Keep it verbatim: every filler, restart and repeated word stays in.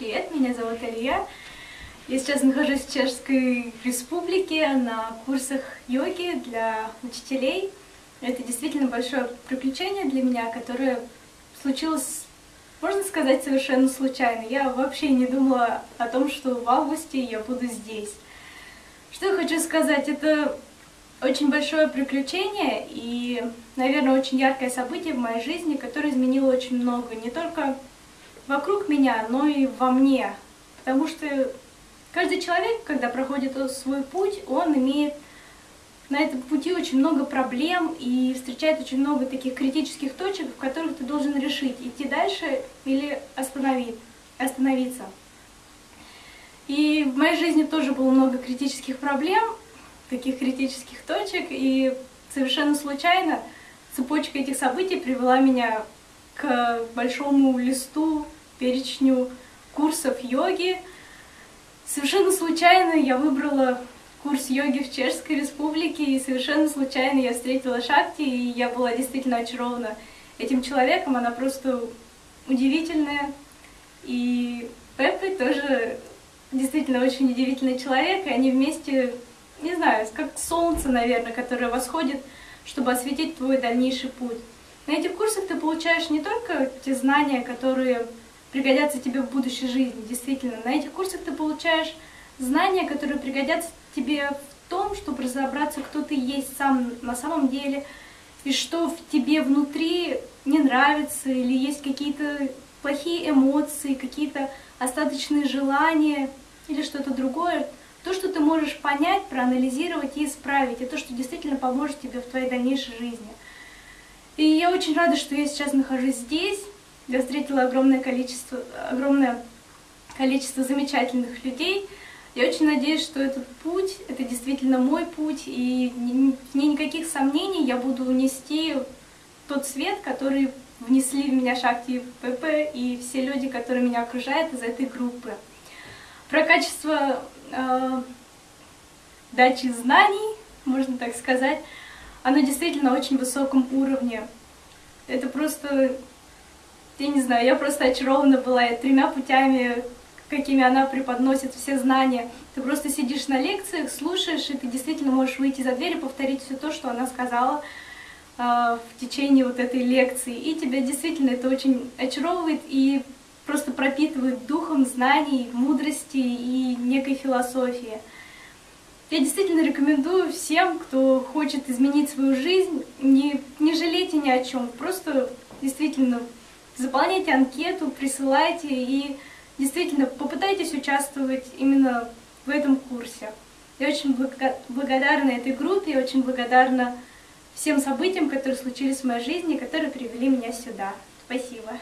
Привет, меня зовут Алия. Я сейчас нахожусь в Чешской Республике на курсах йоги для учителей. Это действительно большое приключение для меня, которое случилось, можно сказать, совершенно случайно. Я вообще не думала о том, что в августе я буду здесь. Что я хочу сказать, это очень большое приключение и, наверное, очень яркое событие в моей жизни, которое изменило очень много, не только вокруг меня, но и во мне. Потому что каждый человек, когда проходит свой путь, он имеет на этом пути очень много проблем и встречает очень много таких критических точек, в которых ты должен решить, идти дальше или остановить, остановиться. И в моей жизни тоже было много критических проблем, таких критических точек, и совершенно случайно цепочка этих событий привела меня к большому листу, перечню курсов йоги. Совершенно случайно я выбрала курс йоги в Чешской Республике, и совершенно случайно я встретила Шахти, и я была действительно очарована этим человеком. Она просто удивительная, и Пепе тоже действительно очень удивительный человек, и они вместе, не знаю, как солнце, наверное, которое восходит, чтобы осветить твой дальнейший путь. На этих курсах ты получаешь не только те знания, которые пригодятся тебе в будущей жизни, действительно. На этих курсах ты получаешь знания, которые пригодятся тебе в том, чтобы разобраться, кто ты есть сам на самом деле, и что в тебе внутри не нравится, или есть какие-то плохие эмоции, какие-то остаточные желания, или что-то другое. То, что ты можешь понять, проанализировать и исправить, и то, что действительно поможет тебе в твоей дальнейшей жизни. И я очень рада, что я сейчас нахожусь здесь. Я встретила огромное количество, огромное количество замечательных людей. Я очень надеюсь, что этот путь, это действительно мой путь, и ни, никаких сомнений, я буду нести тот свет, который внесли в меня Шахти, Пепе и все люди, которые меня окружают из этой группы. Про качество э, дачи знаний, можно так сказать, оно действительно на очень высоком уровне. Это просто, я не знаю, я просто очарована была тремя путями, какими она преподносит все знания. Ты просто сидишь на лекциях, слушаешь, и ты действительно можешь выйти за дверь и повторить все то, что она сказала э, в течение вот этой лекции. И тебя действительно это очень очаровывает и просто пропитывает духом знаний, мудрости и некой философии. Я действительно рекомендую всем, кто хочет изменить свою жизнь, не, не жалейте ни о чем, просто действительно заполняйте анкету, присылайте и действительно попытайтесь участвовать именно в этом курсе. Я очень благодарна этой группе, я очень благодарна всем событиям, которые случились в моей жизни, которые привели меня сюда. Спасибо.